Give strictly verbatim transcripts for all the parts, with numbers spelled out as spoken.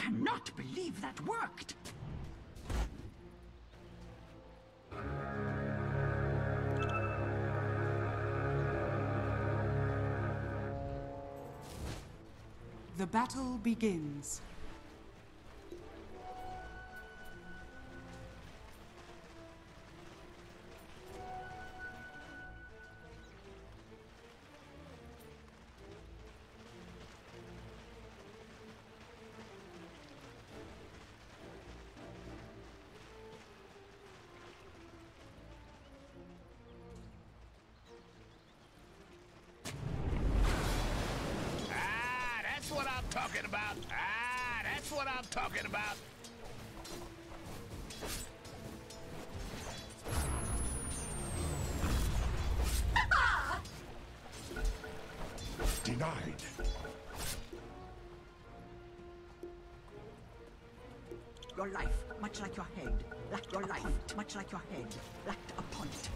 cannot believe that worked! The battle begins. Talking about ah, that's what I'm talking about. Denied. Your life, much like your head, lacked your life, point. much like your head, lacked a point.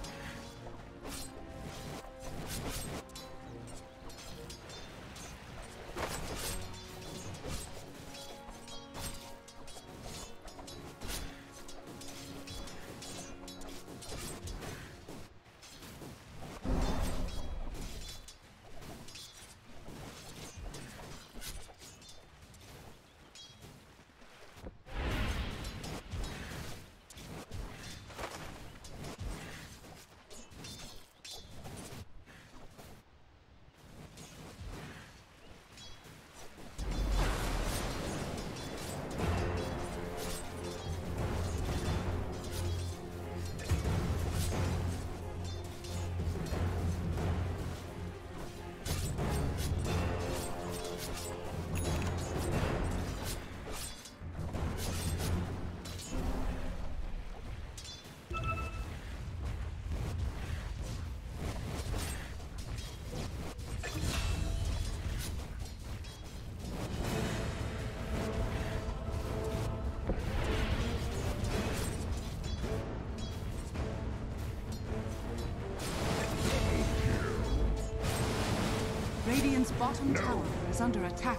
Radiant's bottom no. tower is under attack.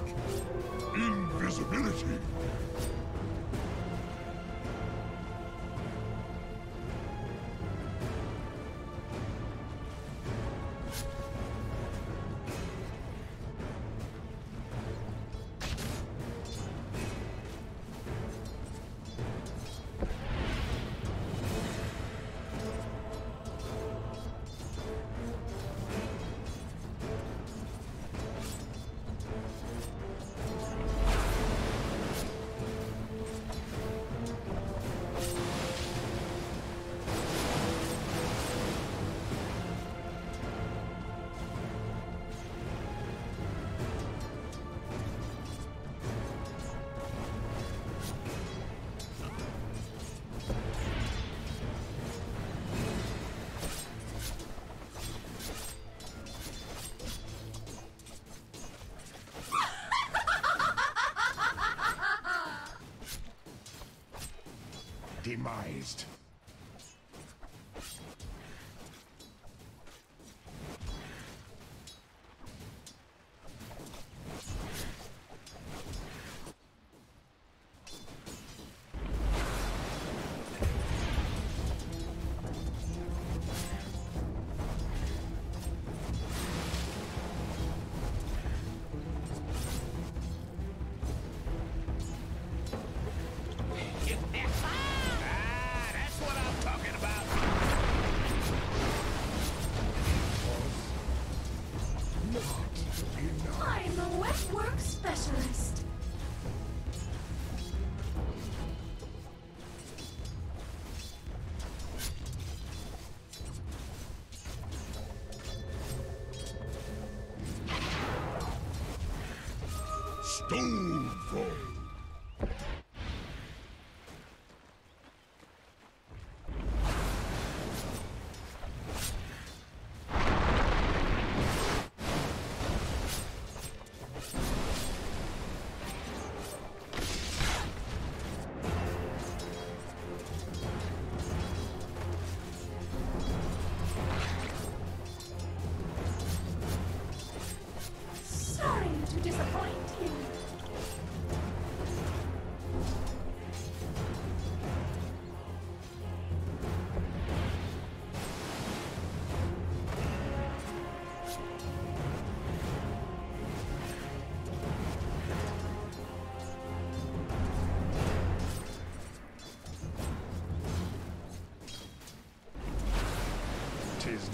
Invisibility! Demised. Stoneful. Sorry to disappoint you.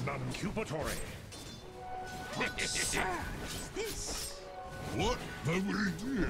Non-cupatory. What is this? What have we did?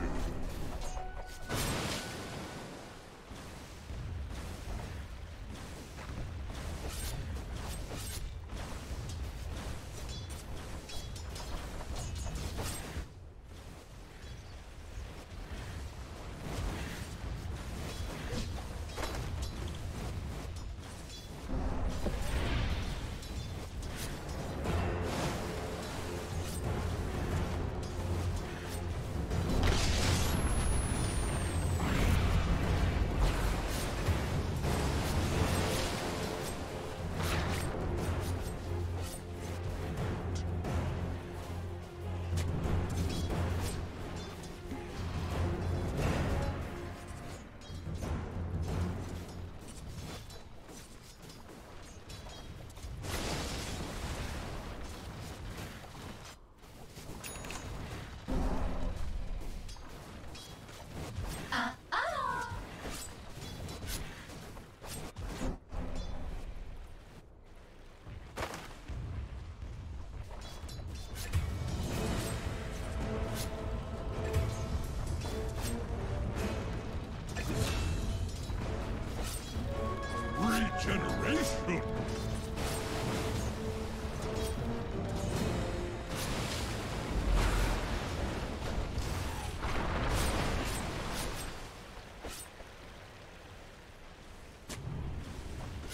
Generation!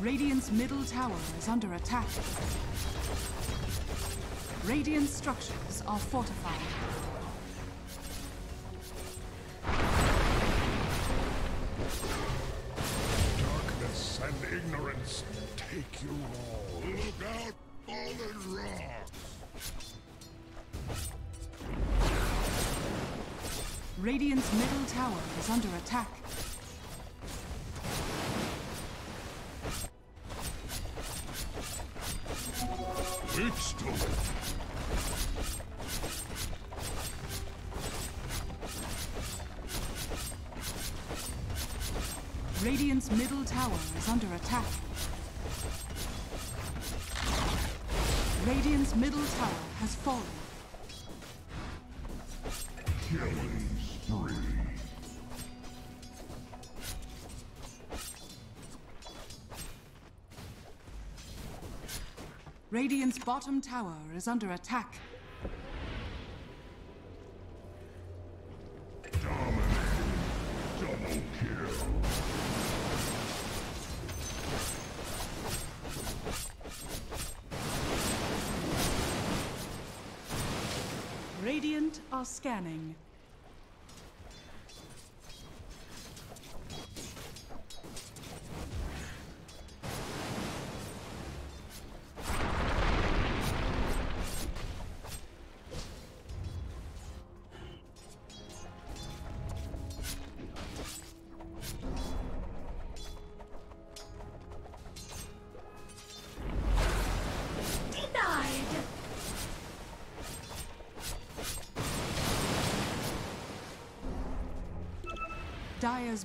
Radiant's middle tower is under attack. Radiant structures are fortified. Darkness and ignorance take you all. Look out, fallen rocks! Radiant's middle tower is under attack. It's done. Radiant's middle tower is under attack. Radiant's middle tower has fallen. Killing spree. Radiant's bottom tower is under attack. Dominating. Double kill. Radiant are scanning. Dire's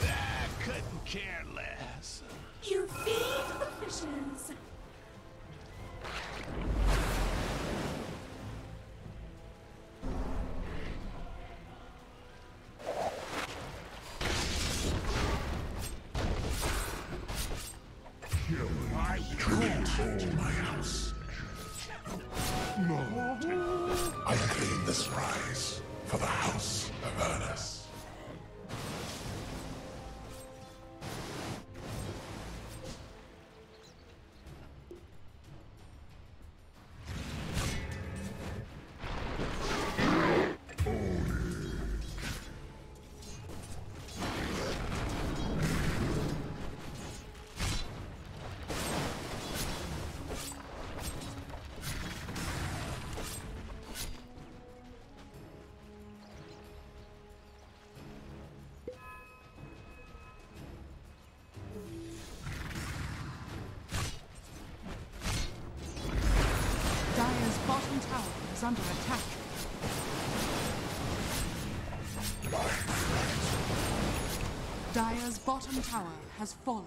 I couldn't care less. You feed the fishes. I claim this prize for the House of Avernus. Under attack. Dire's bottom tower has fallen.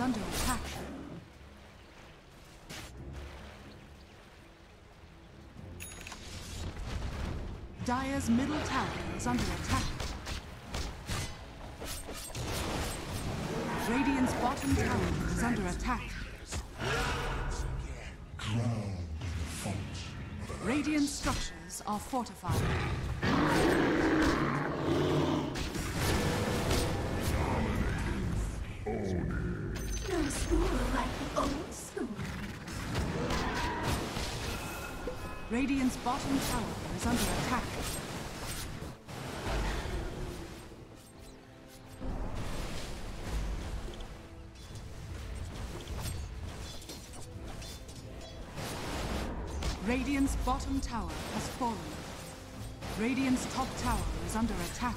Under attack. Dire's middle tower is under attack. Radiant's bottom tower is under attack. Radiant structures are fortified. Radiant's bottom tower is under attack. Radiant's bottom tower has fallen. Radiant's top tower is under attack.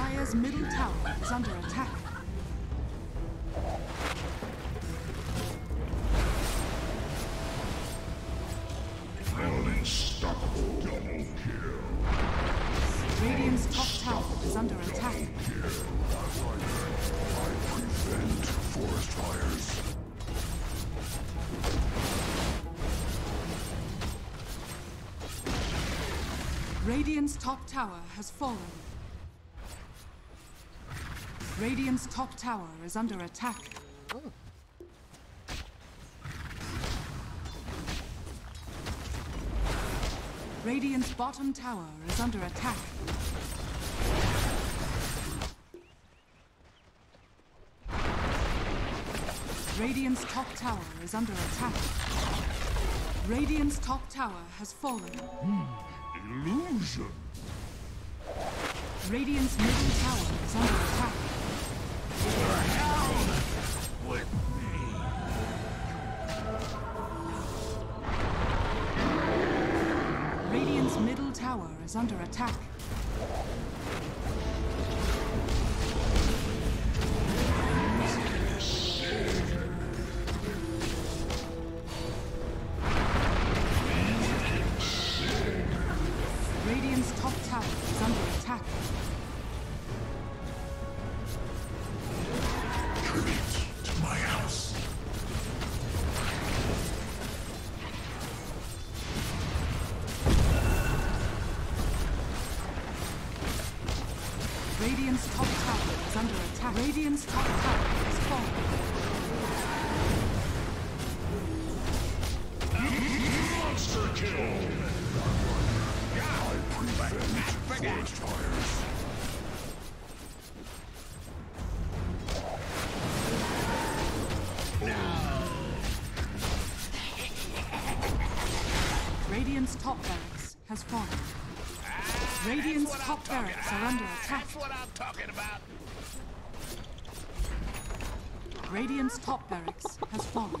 Dire's middle tower is under attack. Unstoppable double kill. Radiant's top tower is under attack. I prevent forest fires. Radiant's top tower has fallen. Radiant's top tower is under attack. Oh. Radiant's bottom tower is under attack. Radiant's top tower is under attack. Radiant's top tower has fallen. Hmm. Illusion! Radiant's middle tower is under attack. With me. Dyer's middle tower is under attack. Radiant's top tower is under attack. Radiant's top tower is under attack. Radiant's top tower is falling. Monster kill! I prevent forest fires. No! Radiant's top barracks has fallen. Radiant's top barracks are under attack. That's what I'm talking about. Radiant's top barracks has fallen.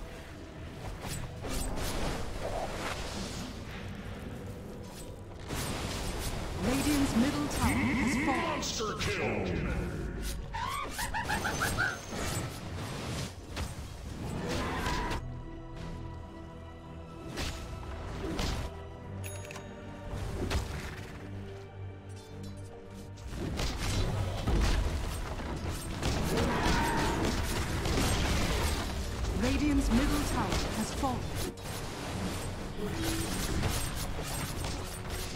Radiant's middle tower has fallen. Monster kill! Radiant's middle tower has fallen.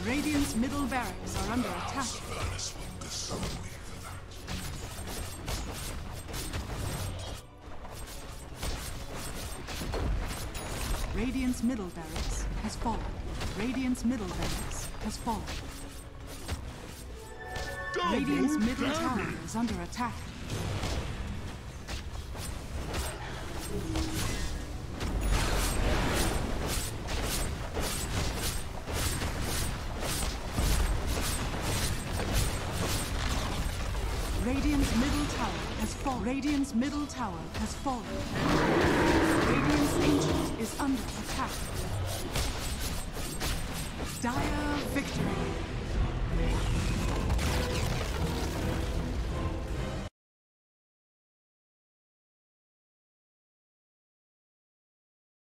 Radiant's middle barracks are under attack. Radiant's middle barracks has fallen. Radiant's middle barracks has fallen. Radiant's middle tower is under attack. Radiant's middle tower has fallen. Radiant's middle tower has fallen. Radiant's ancient is under attack. Dire victory.